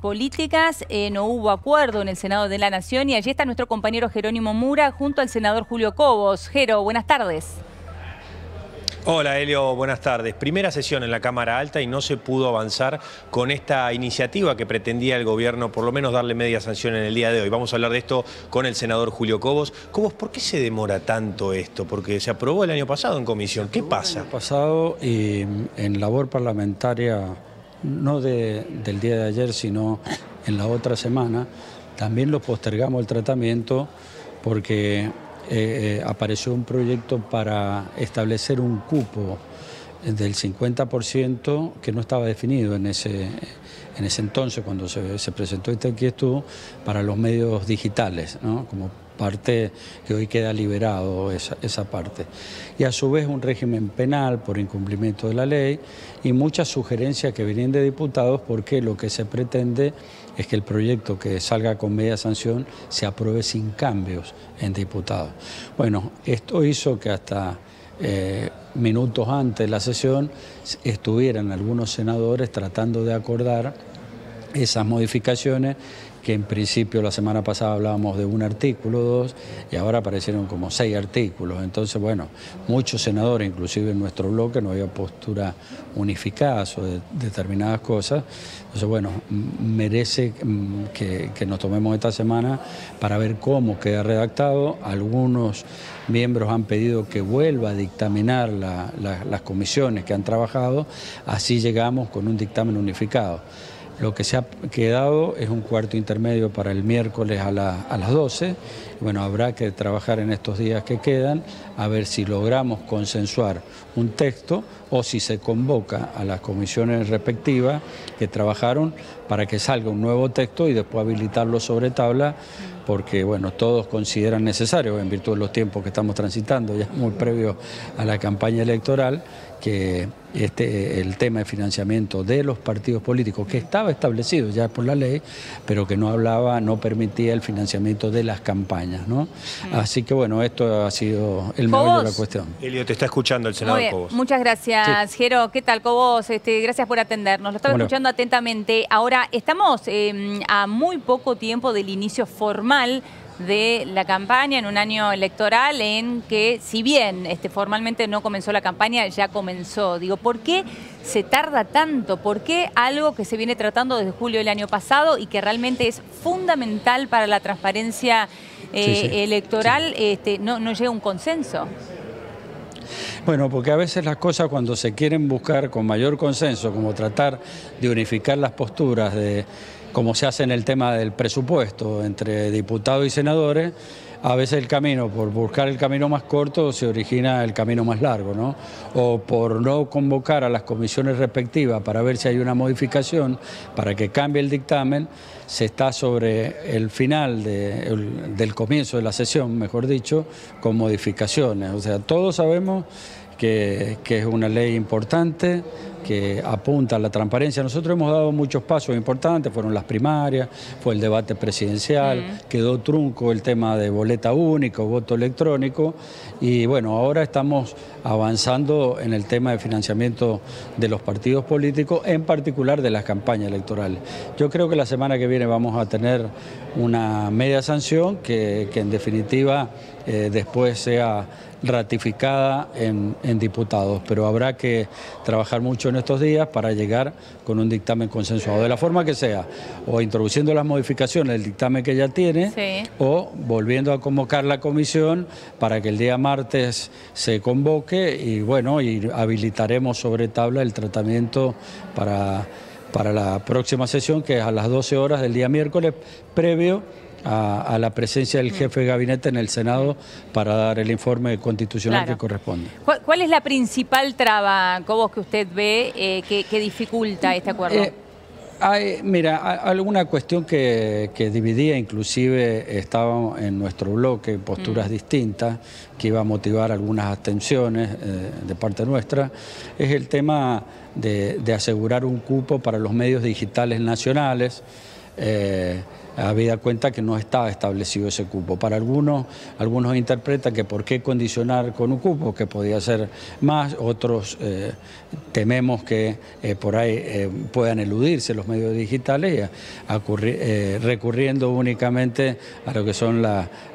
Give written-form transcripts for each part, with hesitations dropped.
Políticas, no hubo acuerdo en el Senado de la Nación y allí está nuestro compañero Jerónimo Mura junto al senador Julio Cobos. Jero, buenas tardes. Hola Elio, buenas tardes. Primera sesión en la Cámara Alta y no se pudo avanzar con esta iniciativa que pretendía el gobierno, por lo menos darle media sanción en el día de hoy. Vamos a hablar de esto con el senador Julio Cobos. Cobos, ¿por qué se demora tanto esto? Porque se aprobó el año pasado en comisión. ¿Qué pasa? El año pasado en labor parlamentaria, no del día de ayer, sino en la otra semana, también lo postergamos el tratamiento porque apareció un proyecto para establecer un cupo del 50% que no estaba definido en ese entonces cuando se presentó esta inquietud para los medios digitales, ¿no? Como parte que hoy queda liberado esa parte. Y a su vez un régimen penal por incumplimiento de la ley y muchas sugerencias que vienen de diputados porque lo que se pretende es que el proyecto que salga con media sanción se apruebe sin cambios en diputados. Bueno, esto hizo que hasta minutos antes de la sesión estuvieran algunos senadores tratando de acordar esas modificaciones que en principio la semana pasada hablábamos de un artículo, dos, y ahora aparecieron como 6 artículos. Entonces, bueno, muchos senadores, inclusive en nuestro bloque, no había postura unificada sobre determinadas cosas. Entonces, bueno, merece que nos tomemos esta semana para ver cómo queda redactado. Algunos miembros han pedido que vuelva a dictaminar las comisiones que han trabajado. Así llegamos con un dictamen unificado. Lo que se ha quedado es un cuarto intermedio para el miércoles a las 12. Bueno, habrá que trabajar en estos días que quedan a ver si logramos consensuar un texto o si se convoca a las comisiones respectivas que trabajaron para que salga un nuevo texto y después habilitarlo sobre tabla, porque bueno, todos consideran necesario, en virtud de los tiempos que estamos transitando, ya muy previo a la campaña electoral, que el tema de financiamiento de los partidos políticos, que estaba establecido ya por la ley, pero que no hablaba, no permitía el financiamiento de las campañas, ¿no? Así que bueno, esto ha sido el meollo de la cuestión. Elio, te está escuchando el senador Cobos. Muchas gracias, sí. Jero. ¿Qué tal, Cobos? Gracias por atendernos. Lo estaba escuchando atentamente. Ahora, estamos a muy poco tiempo del inicio formal de la campaña en un año electoral en que, si bien formalmente no comenzó la campaña, ya comenzó. Digo, ¿por qué se tarda tanto? ¿Por qué algo que se viene tratando desde julio del año pasado y que realmente es fundamental para la transparencia electoral no llega a un consenso? Bueno, porque a veces las cosas cuando se quieren buscar con mayor consenso, como tratar de unificar las posturas de como se hace en el tema del presupuesto entre diputados y senadores, a veces el camino, por buscar el camino más corto, se origina el camino más largo, ¿no? O por no convocar a las comisiones respectivas para ver si hay una modificación, para que cambie el dictamen, se está sobre el final del comienzo de la sesión, mejor dicho, con modificaciones. O sea, todos sabemos que es una ley importante, que apunta a la transparencia. Nosotros hemos dado muchos pasos importantes, fueron las primarias, fue el debate presidencial, quedó trunco el tema de boleta única, voto electrónico, y bueno, ahora estamos avanzando en el tema de financiamiento de los partidos políticos, en particular de las campañas electorales. Yo creo que la semana que viene vamos a tener una media sanción que en definitiva después sea ratificada en diputados, pero habrá que trabajar mucho en estos días para llegar con un dictamen consensuado, de la forma que sea, o introduciendo las modificaciones del dictamen que ya tiene, o volviendo a convocar la comisión para que el día martes se convoque y bueno, y habilitaremos sobre tabla el tratamiento para la próxima sesión, que es a las 12 horas del día miércoles, previo a la presencia del jefe de gabinete en el Senado para dar el informe constitucional que corresponde. ¿Cuál es la principal traba, Cobos, que usted ve que dificulta este acuerdo? Mira, alguna cuestión que dividía, inclusive estaba en nuestro bloque posturas distintas, que iba a motivar algunas abstenciones de parte nuestra, es el tema de asegurar un cupo para los medios digitales nacionales. habida cuenta que no estaba establecido ese cupo. Para algunos interpretan que por qué condicionar con un cupo, que podía ser más, otros tememos que por ahí puedan eludirse los medios digitales recurriendo únicamente a lo que son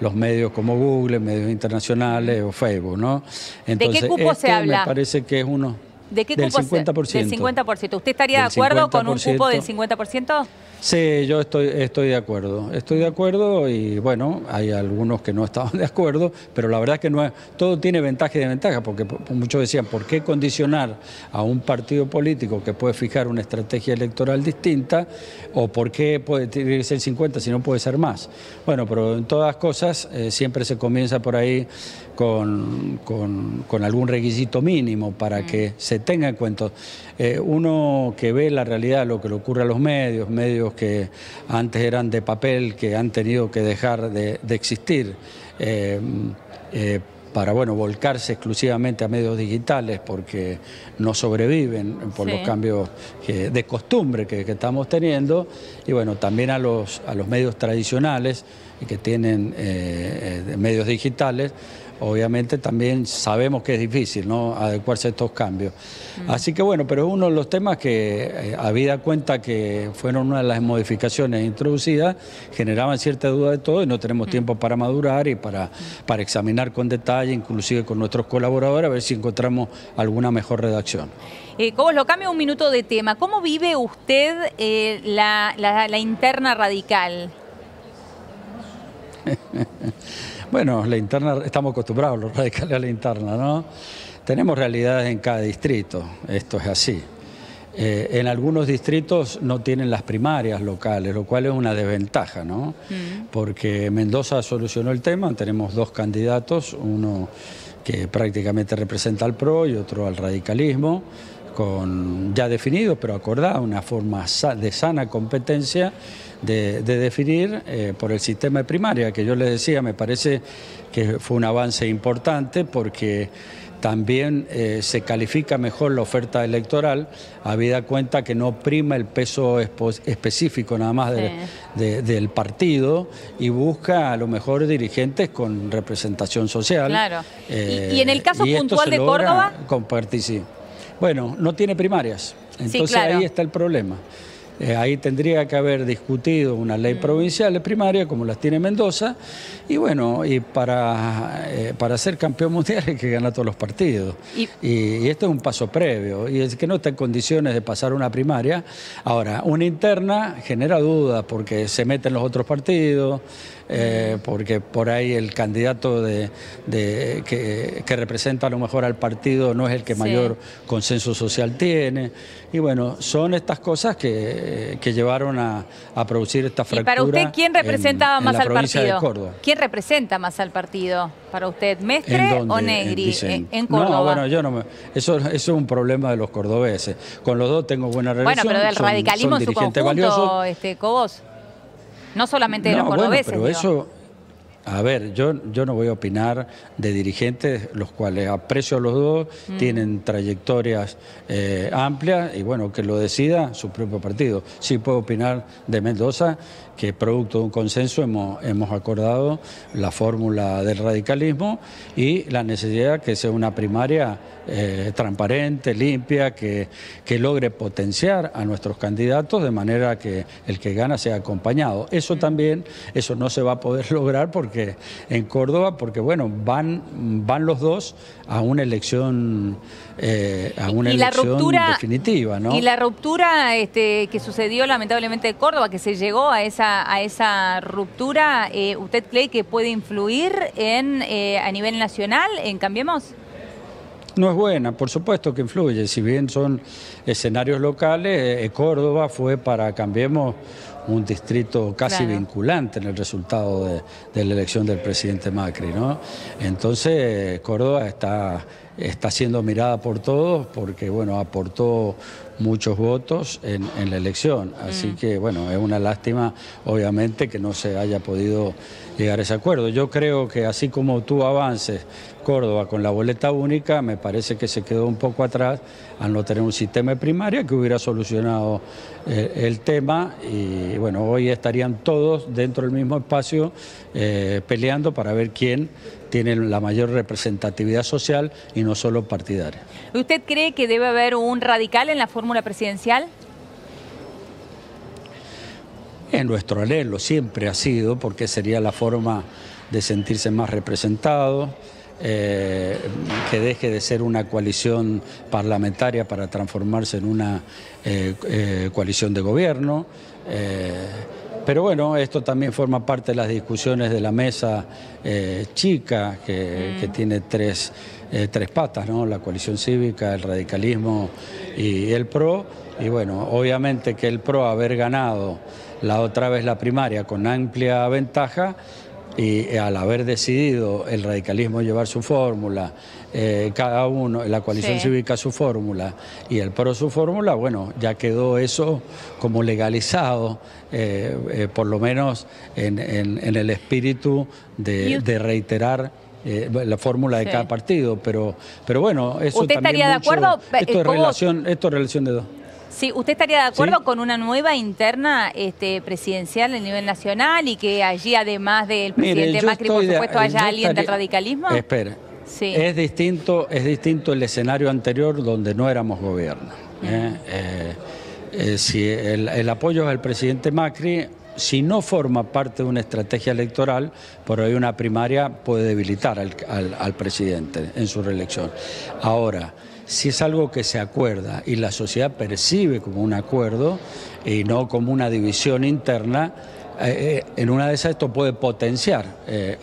los medios como Google, medios internacionales o Facebook, ¿no? Entonces, ¿de qué cupo se habla? Me parece que es uno del 50%. Del 50%. ¿Usted estaría de acuerdo con un cupo del 50%? Sí, yo estoy de acuerdo. Estoy de acuerdo y, bueno, hay algunos que no estaban de acuerdo, pero la verdad es que no es, todo tiene ventaja y desventaja, porque muchos decían, ¿por qué condicionar a un partido político que puede fijar una estrategia electoral distinta? ¿O por qué tiene que ser 50 si no puede ser más? Bueno, pero en todas cosas siempre se comienza por ahí con algún requisito mínimo para que se tenga en cuenta. Uno que ve la realidad, lo que le ocurre a los medios que antes eran de papel, que han tenido que dejar de existir para, bueno, volcarse exclusivamente a medios digitales porque no sobreviven por los cambios de costumbre que estamos teniendo, y bueno, también a los medios tradicionales que tienen medios digitales. Obviamente también sabemos que es difícil, ¿no?, adecuarse a estos cambios. Así que bueno, pero uno de los temas que, habida cuenta que fueron una de las modificaciones introducidas, generaban cierta duda de todo y no tenemos tiempo para madurar y para examinar con detalle, inclusive con nuestros colaboradores, a ver si encontramos alguna mejor redacción. Cobos, lo cambio un minuto de tema. ¿Cómo vive usted la interna radical? Bueno, la interna, estamos acostumbrados los radicales a la interna, ¿no? Tenemos realidades en cada distrito, esto es así. En algunos distritos no tienen las primarias locales, lo cual es una desventaja, ¿no? Porque Mendoza solucionó el tema, tenemos dos candidatos, uno que prácticamente representa al PRO y otro al radicalismo, ya definido, pero acordado, una forma de sana competencia de definir por el sistema de primaria, que yo les decía, me parece que fue un avance importante porque también se califica mejor la oferta electoral, habida cuenta que no prima el peso específico nada más del partido, y busca a lo mejor dirigentes con representación social. Claro. ¿Y en el caso puntual de Córdoba? Bueno, no tiene primarias, entonces ahí está el problema. Ahí tendría que haber discutido una ley provincial de primaria, como las tiene Mendoza, y bueno, y para ser campeón mundial hay que ganar todos los partidos. Y esto es un paso previo, y es que no está en condiciones de pasar una primaria. Ahora, una interna genera dudas porque se meten los otros partidos, porque por ahí el candidato que representa a lo mejor al partido no es el que mayor consenso social tiene. Y bueno, son estas cosas que llevaron a producir esta fractura. ¿Y para usted quién representaba más al partido? ¿Quién representa más al partido? ¿Para usted, Mestre o Negri en Córdoba? No, bueno, yo no me... Eso es un problema de los cordobeses. Con los dos tengo buena relación. Bueno, pero del radicalismo en su conjunto, Cobos. No solamente de los cordobeses. Bueno, pero eso... A ver, yo no voy a opinar de dirigentes, los cuales aprecio a los dos, tienen trayectorias amplias, y bueno, que lo decida su propio partido. Sí puedo opinar de Mendoza, que producto de un consenso hemos acordado la fórmula del radicalismo y la necesidad que sea una primaria transparente, limpia, que logre potenciar a nuestros candidatos de manera que el que gana sea acompañado. Eso también, eso no se va a poder lograr porque en Córdoba, porque bueno, van los dos a una elección definitiva, ¿no? Y la ruptura que sucedió lamentablemente en Córdoba, que se llegó a esa ruptura, ¿usted cree que puede influir a nivel nacional en Cambiemos? No es buena, por supuesto que influye, si bien son escenarios locales, Córdoba fue para Cambiemos un distrito casi vinculante en el resultado de la elección del presidente Macri, ¿no? Entonces Córdoba está está siendo mirada por todos porque, bueno, aportó muchos votos en la elección. Así que, bueno, es una lástima, obviamente, que no se haya podido llegar a ese acuerdo. Yo creo que así como tú avances Córdoba con la boleta única, me parece que se quedó un poco atrás al no tener un sistema de primaria que hubiera solucionado el tema y, bueno, hoy estarían todos dentro del mismo espacio peleando para ver quién tiene la mayor representatividad social y no solo partidaria. ¿Usted cree que debe haber un radical en la fórmula presidencial? En nuestro anhelo siempre ha sido, porque sería la forma de sentirse más representado, que deje de ser una coalición parlamentaria para transformarse en una coalición de gobierno. Pero bueno, esto también forma parte de las discusiones de la mesa chica, que tiene tres patas, ¿no? La coalición cívica, el radicalismo y el PRO. Y bueno, obviamente que el PRO haber ganado la otra vez la primaria con amplia ventaja y al haber decidido el radicalismo llevar su fórmula, cada uno, la coalición cívica su fórmula y el PRO su fórmula, bueno, ya quedó eso como legalizado, por lo menos en el espíritu de reiterar la fórmula de cada partido. Pero bueno, eso ¿usted también estaría mucho, de acuerdo? Esto es relación de dos. Sí, ¿usted estaría de acuerdo con una nueva interna presidencial a nivel nacional y que allí, además del presidente Macri, por supuesto, haya alguien del radicalismo? Espera, es distinto el escenario anterior donde no éramos gobierno. Si el apoyo al presidente Macri, si no forma parte de una estrategia electoral, por ahí una primaria puede debilitar al presidente en su reelección. Ahora, si es algo que se acuerda y la sociedad percibe como un acuerdo y no como una división interna, en una de esas esto puede potenciar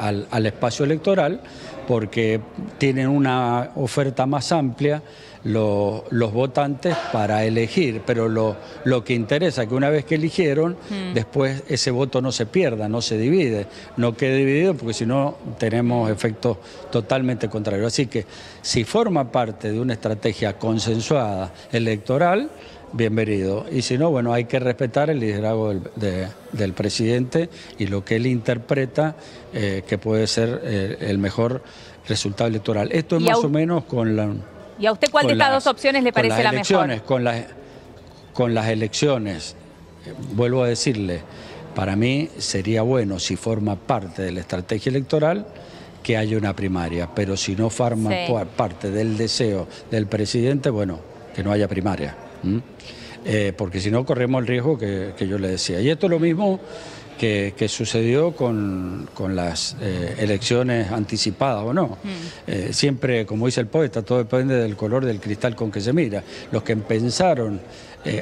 al espacio electoral porque tienen una oferta más amplia los votantes para elegir, pero lo que interesa es que una vez que eligieron, después ese voto no se pierda, no se divide, no quede dividido, porque si no tenemos efectos totalmente contrarios. Así que si forma parte de una estrategia consensuada electoral, bienvenido. Y si no, bueno, hay que respetar el liderazgo del presidente y lo que él interpreta que puede ser el mejor resultado electoral. Esto es más o menos con la... ¿Y a usted cuál de estas dos opciones le parece la mejor? Con las elecciones, vuelvo a decirle, para mí sería bueno si forma parte de la estrategia electoral que haya una primaria, pero si no forma parte del deseo del presidente, bueno, que no haya primaria. Porque si no corremos el riesgo que yo le decía. Y esto es lo mismo que sucedió con las elecciones anticipadas o no. Siempre, como dice el poeta, todo depende del color del cristal con que se mira. Los que empezaron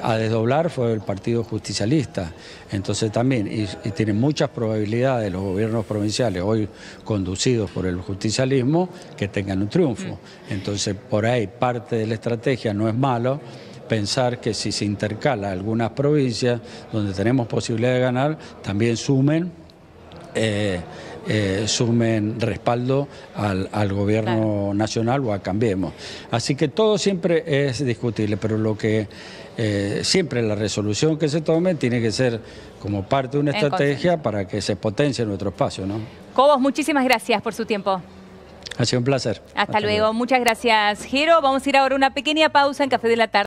a desdoblar fue el Partido Justicialista. Entonces también, y tienen muchas probabilidades los gobiernos provinciales hoy conducidos por el justicialismo que tengan un triunfo. Entonces por ahí parte de la estrategia no es malo, pensar que si se intercala algunas provincias donde tenemos posibilidad de ganar, también sumen respaldo al gobierno nacional o a Cambiemos. Así que todo siempre es discutible, pero lo que siempre la resolución que se tome tiene que ser como parte de una estrategia para que se potencie nuestro espacio, ¿no? Cobos, muchísimas gracias por su tiempo. Ha sido un placer. Hasta luego. Muchas gracias, Jero. Vamos a ir ahora a una pequeña pausa en Café de la Tarde.